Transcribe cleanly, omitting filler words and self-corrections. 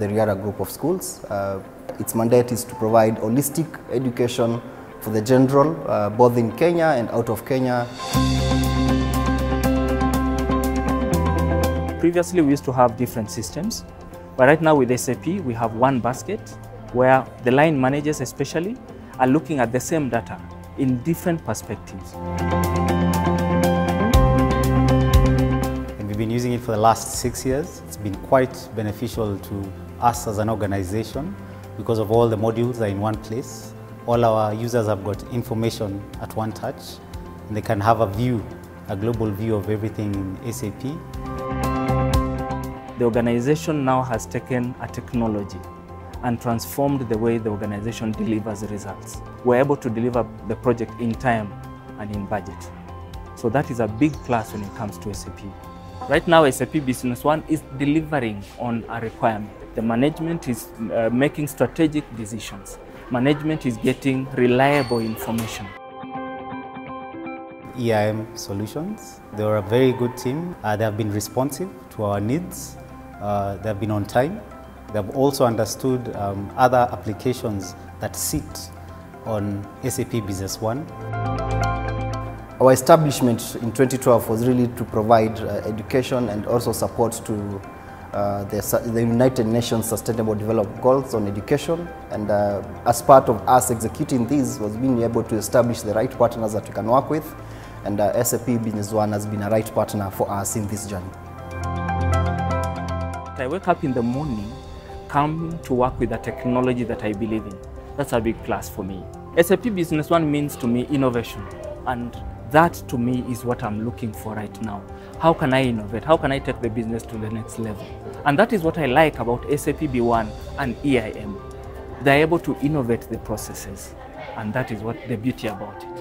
the Riara group of schools. Its mandate is to provide holistic education for the general, both in Kenya and out of Kenya. Previously, we used to have different systems, but right now with SAP, we have one basket where the line managers especially are looking at the same data in different perspectives. And we've been using it for the last 6 years. It's been quite beneficial to us as an organization because of all the modules are in one place. All our users have got information at one touch, and they can have a view, a global view of everything in SAP. The organization now has taken a technology and transformed the way the organization delivers results. We're able to deliver the project in time and in budget. So that is a big plus when it comes to SAP. Right now, SAP Business One is delivering on a requirement. The management is making strategic decisions. Management is getting reliable information. EIM Solutions, they are a very good team. They have been responsive to our needs. They have been on time. They have also understood other applications that sit on SAP Business One. Our establishment in 2012 was really to provide education and also support to the United Nations Sustainable Development Goals on education. And as part of us executing these was being able to establish the right partners that we can work with. And SAP Business One has been a right partner for us in this journey. I wake up in the morning coming to work with a technology that I believe in. That's a big plus for me. SAP Business One means to me innovation, and that to me is what I'm looking for right now. How can I innovate? How can I take the business to the next level? And that is what I like about SAP B1 and EIM. They're able to innovate the processes, and that is what the beauty about it.